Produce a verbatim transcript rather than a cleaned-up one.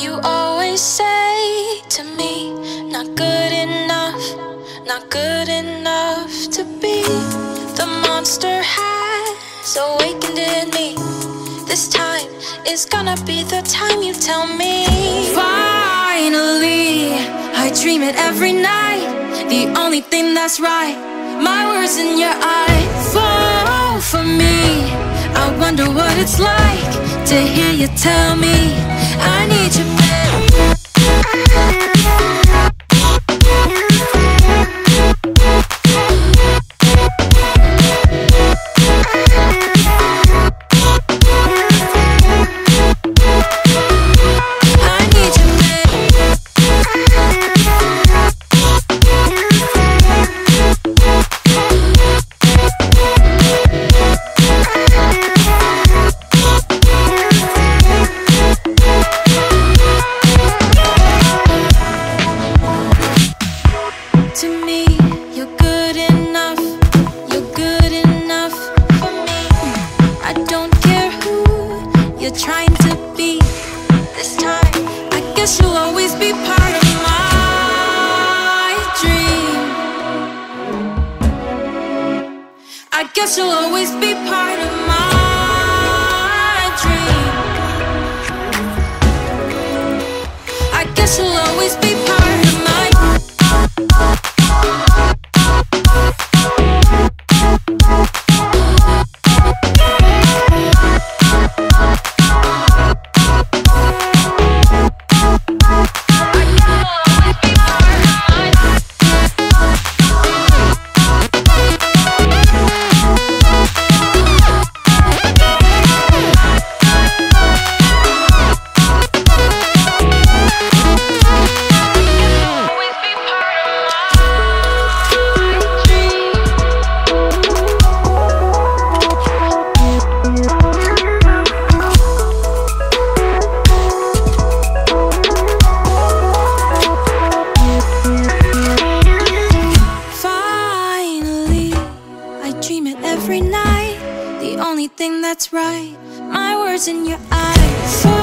You always say to me, not good enough, not good enough to be. The monster has awakened in me. This time is gonna be the time you tell me. Finally, I dream it every night. The only thing that's right, my words in your eyes. Fall for me, I wonder what it's like to hear you tell me I need you, babe. Every night, the only thing that's right, my words in your eyes.